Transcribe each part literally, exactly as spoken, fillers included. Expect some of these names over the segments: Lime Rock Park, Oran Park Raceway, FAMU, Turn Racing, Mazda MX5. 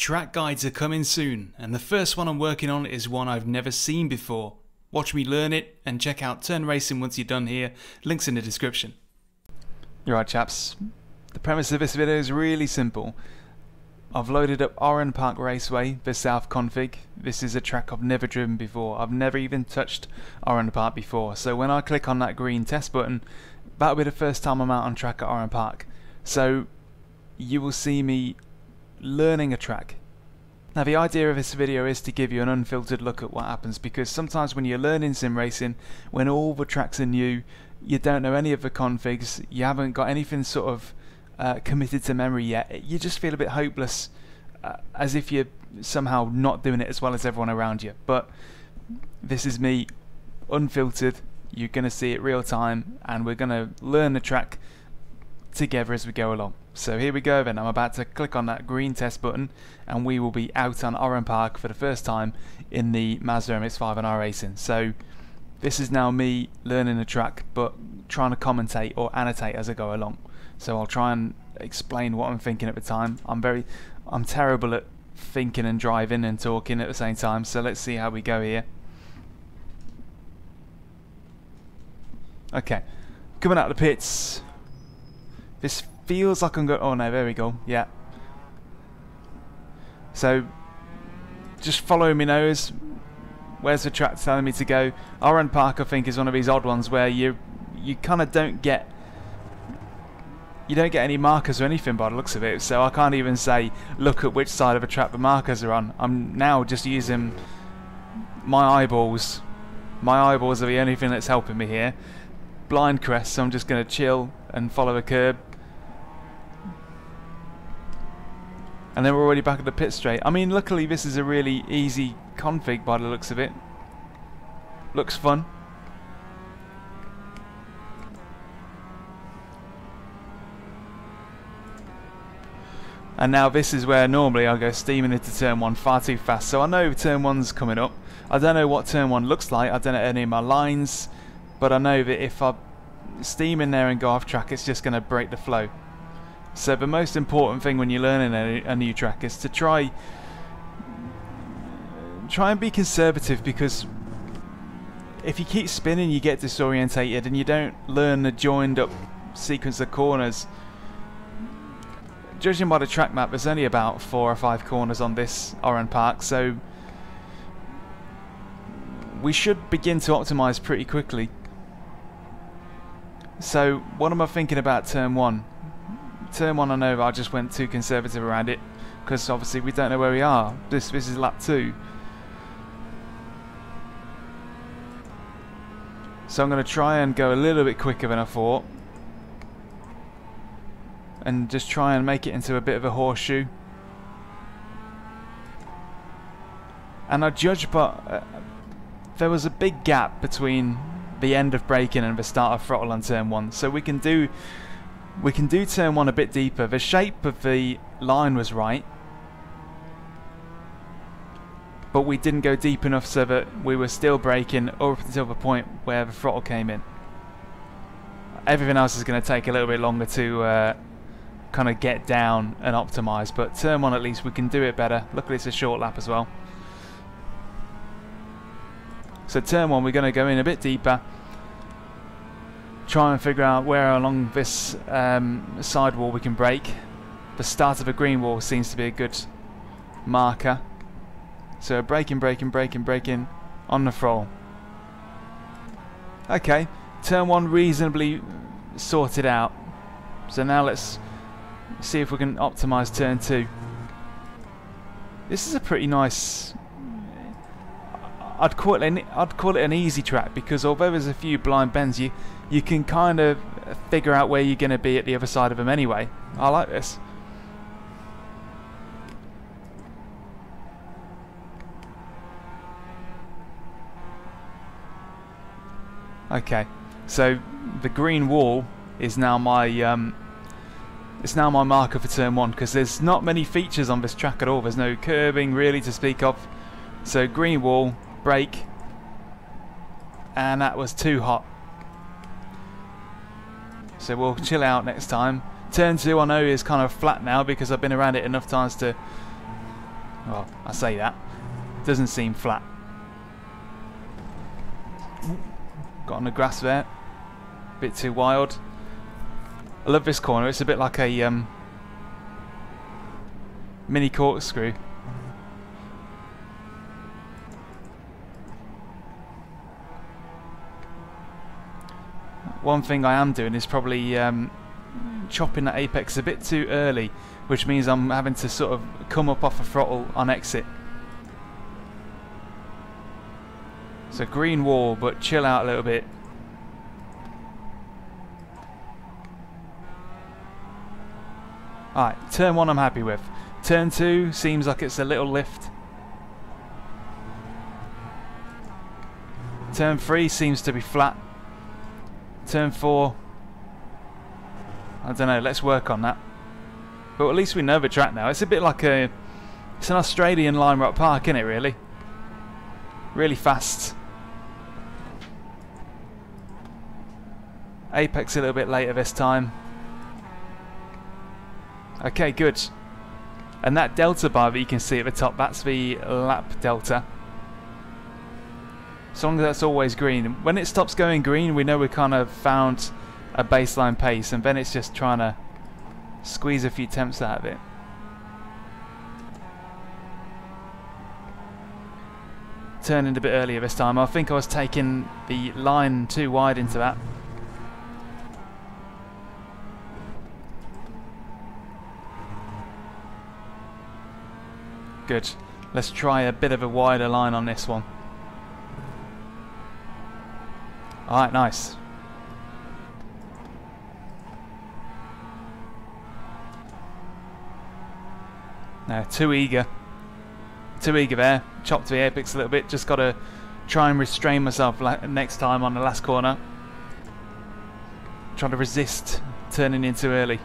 Track guides are coming soon, and the first one I'm working on is one I've never seen before. Watch me learn it, and check out Turn Racing once you're done here. Links in the description. Right chaps, the premise of this video is really simple. I've loaded up Oran Park Raceway, the South config. This is a track I've never driven before. I've never even touched Oran Park before, so when I click on that green test button, that'll be the first time I'm out on track at Oran Park. So you will see me learning a track. Now the idea of this video is to give you an unfiltered look at what happens, because sometimes when you're learning sim racing, when all the tracks are new, you don't know any of the configs, you haven't got anything sort of uh, committed to memory yet, you just feel a bit hopeless, uh, as if you're somehow not doing it as well as everyone around you. But this is me unfiltered, you're gonna see it real time, and we're gonna learn the track together as we go along. So here we go then, I'm about to click on that green test button and we will be out on Oran Park for the first time in the Mazda M X five and R Racing. So this is now me learning the track but trying to commentate or annotate as I go along. So I'll try and explain what I'm thinking at the time. I'm very, I'm terrible at thinking and driving and talking at the same time, so let's see how we go here. Okay, coming out of the pits. This feels like I'm going... Oh no, there we go. Yeah. So, just following my nose. Where's the track telling me to go? Oran Park, I think, is one of these odd ones where you you kind of don't get... You don't get any markers or anything by the looks of it. So I can't even say, look at which side of a track the markers are on. I'm now just using my eyeballs. My eyeballs are the only thing that's helping me here. Blind crest, so I'm just going to chill and follow the curb. And then we're already back at the pit straight. I mean, luckily this is a really easy config by the looks of it. Looks fun. And now this is where normally I go steaming into turn one far too fast. So I know turn one's coming up. I don't know what turn one looks like. I don't know any of my lines. But I know that if I steam in there and go off track, it's just going to break the flow. So the most important thing when you're learning a, a new track is to try try and be conservative, because if you keep spinning you get disorientated and you don't learn the joined up sequence of corners. Judging by the track map, there's only about four or five corners on this Oran Park, so we should begin to optimise pretty quickly. So what am I thinking about turn one? Turn one, I know I just went too conservative around it, because obviously we don't know where we are. This this is lap two. So I'm going to try and go a little bit quicker than I thought. And just try and make it into a bit of a horseshoe. And I judge, but uh, there was a big gap between the end of braking and the start of throttle on turn one. So we can do... We can do turn one a bit deeper. The shape of the line was right, but we didn't go deep enough so that we were still braking up until the point where the throttle came in. Everything else is going to take a little bit longer to uh, kind of get down and optimise, but turn one at least we can do it better. Luckily it's a short lap as well. So turn one we're going to go in a bit deeper. Try and figure out where along this um, sidewall we can break. The start of a green wall seems to be a good marker. So breaking, breaking, breaking, breaking on the throttle. Okay, turn one reasonably sorted out. So now let's see if we can optimise turn two. This is a pretty nice... I'd call it an, I'd call it an easy track, because although there's a few blind bends, you you can kind of figure out where you're going to be at the other side of them anyway. I like this. Okay, so the green wall is now my um, it's now my marker for turn one, because there's not many features on this track at all. There's no curbing really to speak of. So green wall. Brake, and that was too hot, so we'll chill out next time. Turn two I know is kind of flat now because I've been around it enough times to Well, I say that. Doesn't seem flat. Got on the grass there. Bit too wild. I love this corner. It's a bit like a um, mini corkscrew. One thing I am doing is probably um, chopping that apex a bit too early, which means I'm having to sort of come up off the throttle on exit. It's a green wall, but chill out a little bit. Alright, turn one I'm happy with. Turn two seems like it's a little lift. Turn three seems to be flat. Turn four, I don't know, let's work on that. But at least we know the track now. It's a bit like a, it's an Australian Lime Rock Park, isn't it, really? Really fast. Apex a little bit later this time. Okay, good. And that delta bar that you can see at the top, that's the lap delta. So long as that's always green. When it stops going green, we know we kind of found a baseline pace, and then it's just trying to squeeze a few temps out of it. Turning a bit earlier this time. I think I was taking the line too wide into that. Good. Let's try a bit of a wider line on this one. Alright, nice. No, too eager. Too eager there. Chopped the apex a little bit. Just got to try and restrain myself next time on the last corner. Trying to resist turning in too early.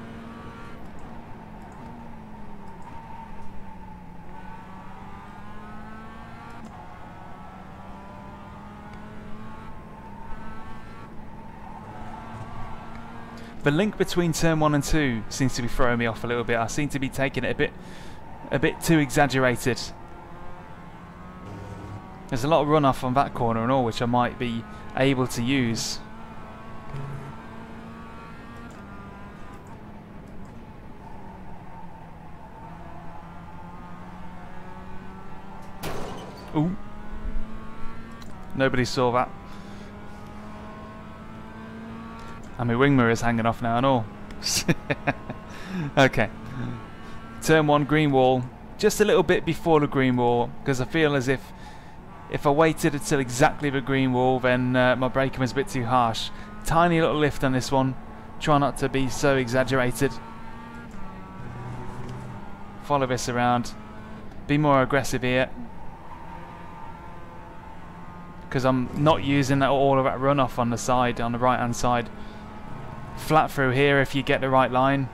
The link between turn one and two seems to be throwing me off a little bit. I seem to be taking it a bit, a bit too exaggerated. There's a lot of runoff on that corner and all, which I might be able to use. Ooh, nobody saw that. And my wing mirror is hanging off now and all. Okay. Turn one, green wall. Just a little bit before the green wall, because I feel as if if I waited until exactly the green wall, then uh, my braking was a bit too harsh. Tiny little lift on this one. Try not to be so exaggerated. Follow this around. Be more aggressive here. Because I'm not using all of that runoff on the side, on the right hand side. Flat through here if you get the right line,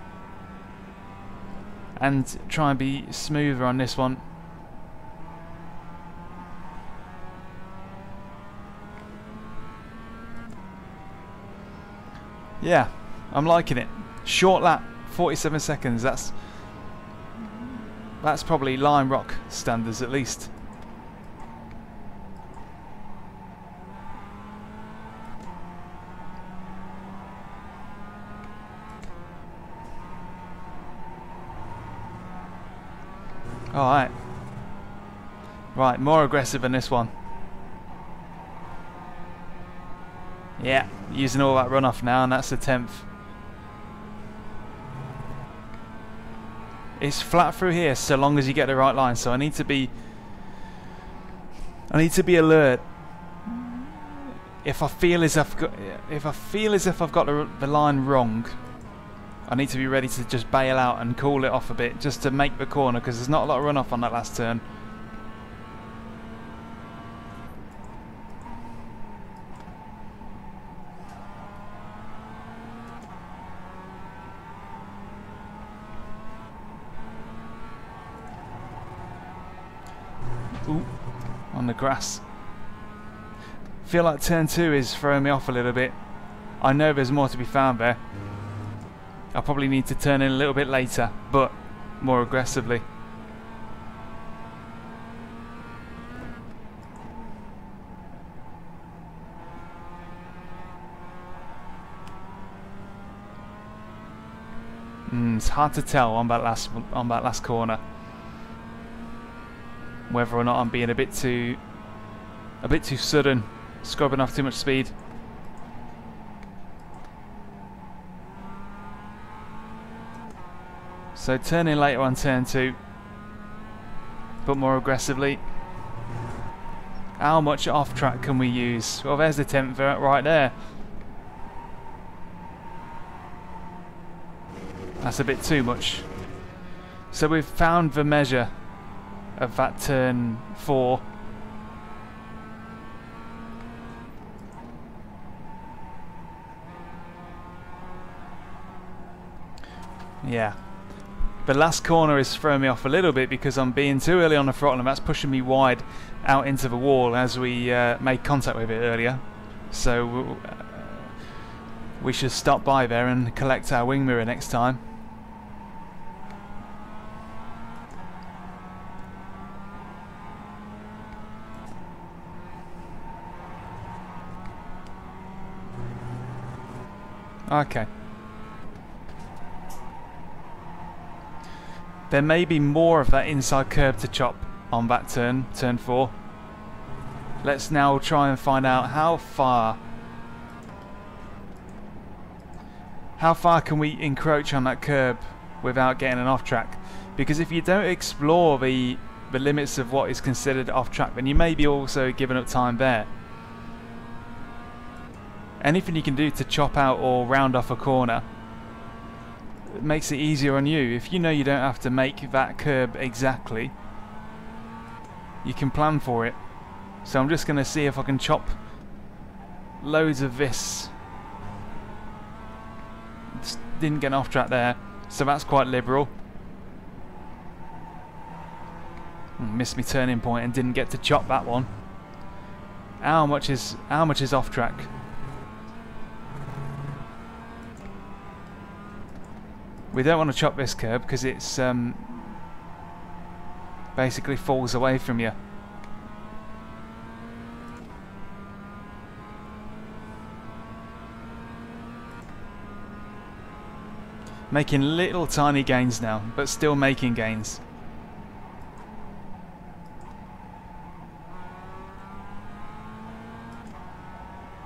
and try and be smoother on this one. Yeah, I'm liking it. Short lap, forty-seven seconds. That's that's probably Lime Rock standards at least. Alright. Right, more aggressive than this one. Yeah, using all that runoff now, and that's the tenth. It's flat through here so long as you get the right line, so I need to be I need to be alert. If I feel as if I've got, if I feel as if I've got the, the line wrong, I need to be ready to just bail out and cool it off a bit just to make the corner, because there's not a lot of runoff on that last turn. Ooh, on the grass. Feel like turn two is throwing me off a little bit. I know there's more to be found there. I probably need to turn in a little bit later, but more aggressively. Mm, it's hard to tell on that last on that last corner whether or not I'm being a bit too a bit too sudden, scrubbing off too much speed. So turning later on turn two, but more aggressively. How much off track can we use? Well, there's the tenth right there. That's a bit too much. So we've found the measure of that turn four. Yeah. The last corner is throwing me off a little bit because I'm being too early on the throttle, and that's pushing me wide out into the wall as we uh, made contact with it earlier. So we'll, uh, we should stop by there and collect our wing mirror next time. Okay. There may be more of that inside curb to chop on that turn, turn four. Let's now try and find out how far how far can we encroach on that curb without getting an off track, because if you don't explore the the limits of what is considered off track, then you may be also giving up time there. Anything you can do to chop out or round off a corner, it makes it easier on you. If you know you don't have to make that curb exactly, you can plan for it. So I'm just going to see if I can chop loads of this. Just didn't get an off track there, so that's quite liberal. Missed my turning point and didn't get to chop that one. How much is how much is off track? We don't want to chop this curb because it's um, basically falls away from you. Making little tiny gains now, but still making gains.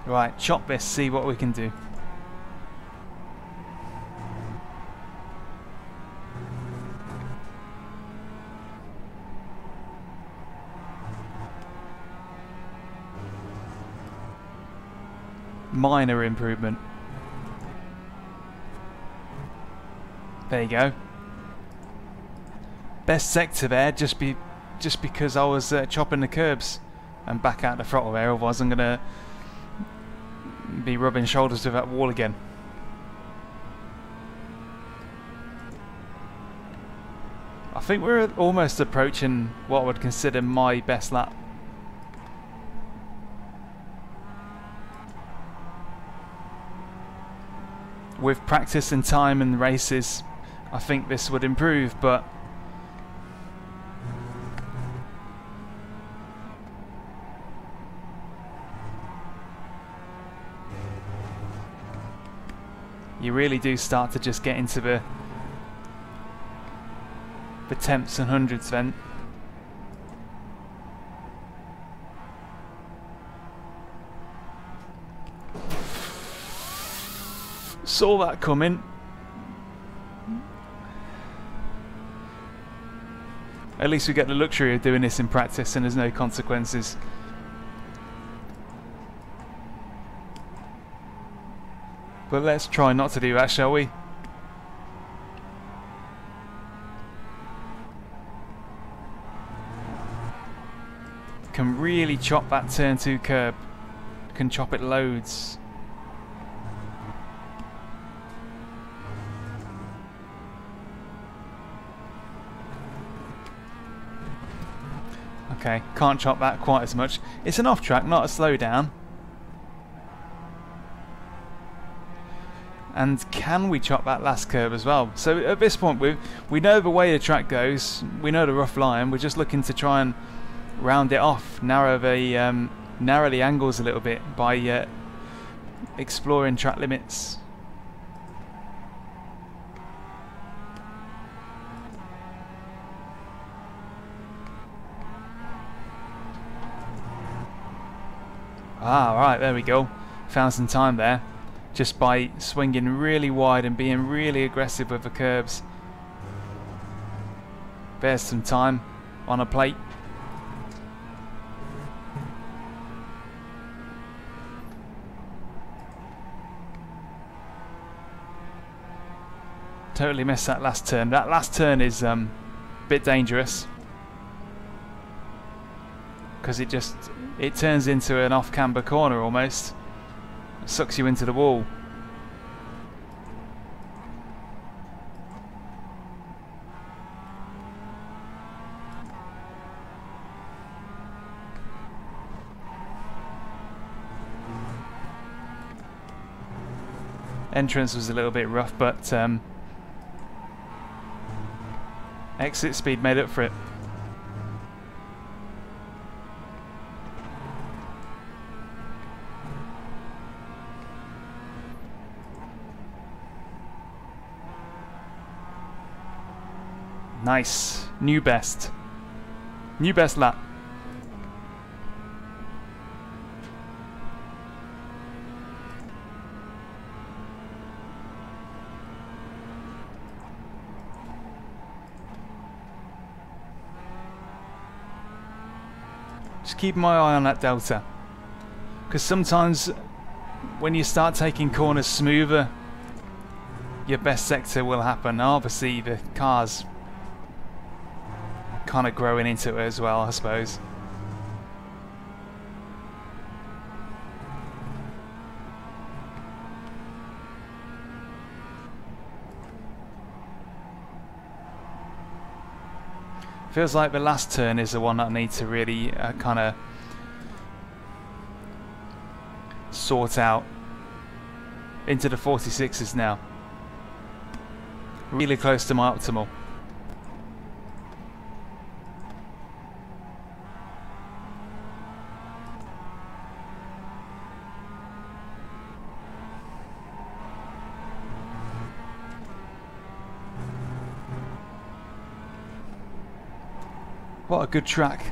Right, chop this, see what we can do. Minor improvement. There you go. Best sector there, just be, just because I was uh, chopping the curbs and back out the throttle there. Otherwise, I'm gonna be rubbing shoulders with that wall again. I think we're almost approaching what I would consider my best lap. With practice and time and races, I think this would improve, but you really do start to just get into the the tenths and hundreds then. Saw that coming. At least we get the luxury of doing this in practice and there's no consequences. But let's try not to do that, shall we? Can really chop that turn two curb. Can chop it loads. Okay, can't chop that quite as much. It's an off track, not a slowdown. And can we chop that last curb as well? So at this point, we we know the way the track goes. We know the rough line. We're just looking to try and round it off, narrow the um, narrow the angles a little bit by uh, exploring track limits. Ah, right, there we go. Found some time there, just by swinging really wide and being really aggressive with the curbs. There's some time on a plate. Totally missed that last turn. That last turn is um, a bit dangerous, because it just it turns into an off-camber corner almost. It sucks you into the wall. Entrance was a little bit rough, but um, exit speed made up for it. Nice. New best. New best lap. Just keep my eye on that delta, because sometimes when you start taking corners smoother, your best sector will happen. Obviously the car's kind of growing into it as well, I suppose. Feels like the last turn is the one that I need to really uh, kind of sort out. Into the forty-sixes now. Really close to my optimal. What a good track.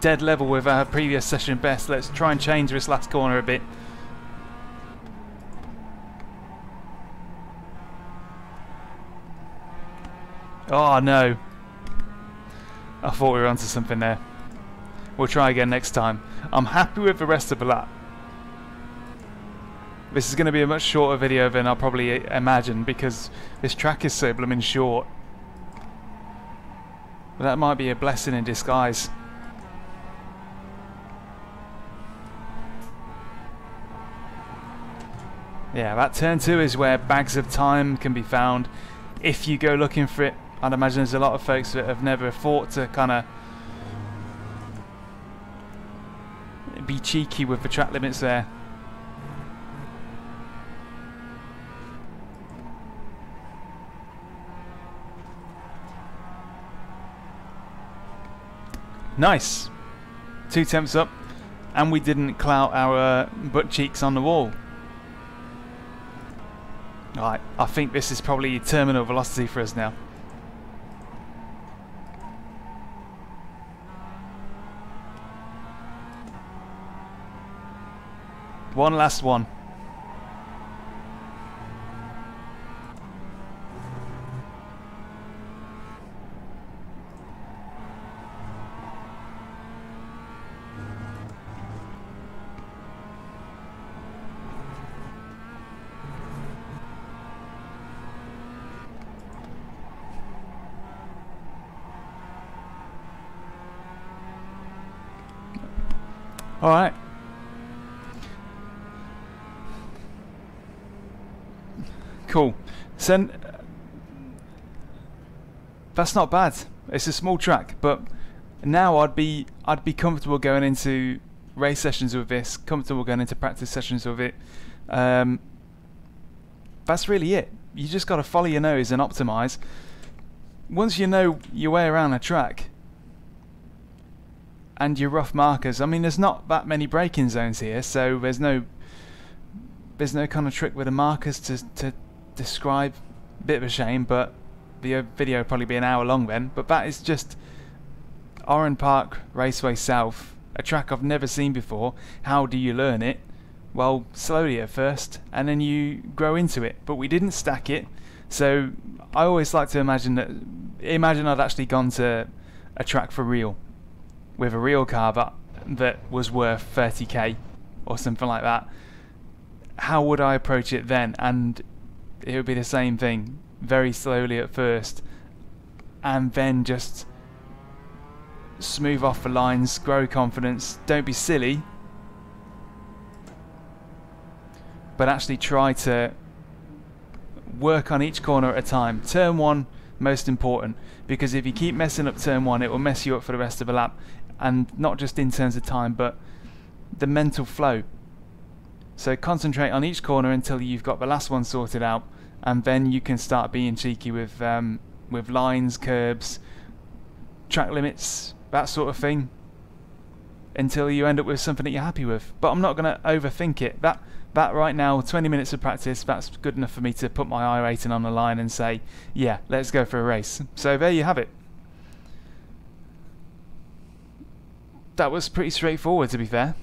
Dead level with our previous session best. Let's try and change this last corner a bit. Oh no. I thought we were onto something there. We'll try again next time. I'm happy with the rest of the lap. This is going to be a much shorter video than I'll probably imagine, because this track is so blooming short. But that might be a blessing in disguise. Yeah, that turn two is where bags of time can be found if you go looking for it. I'd imagine there's a lot of folks that have never thought to kind of be cheeky with the track limits there. Nice, two temps up, and we didn't clout our uh, butt cheeks on the wall. Alright, I think this is probably terminal velocity for us now. One last one. Alright. Cool. So, that's not bad. It's a small track, but now I'd be I'd be comfortable going into race sessions with this, comfortable going into practice sessions with it. Um, that's really it. You just gotta follow your nose and optimize. Once you know your way around a track and your rough markers. I mean, there's not that many braking zones here, so there's no there's no kind of trick with the markers to to describe. Bit of a shame, but the video will probably be an hour long then. But that is just Oran Park Raceway South, a track I've never seen before. How do you learn it? Well, slowly at first, and then you grow into it. But we didn't stack it, so I always like to imagine that. Imagine I'd actually gone to a track for real, with a real car that, that was worth thirty K or something like that. How would I approach it then? And it would be the same thing, very slowly at first, and then just smooth off the lines, grow confidence, don't be silly, but actually try to work on each corner at a time. Turn one, most important, because if you keep messing up turn one, it will mess you up for the rest of the lap, and not just in terms of time, but the mental flow. So concentrate on each corner until you've got the last one sorted out, and then you can start being cheeky with um, with lines, curbs, track limits, that sort of thing, until you end up with something that you're happy with. But I'm not going to overthink it. That that right now, twenty minutes of practice, that's good enough for me to put my eye rating on the line and say, yeah, let's go for a race. So there you have it. That was pretty straightforward, to be fair.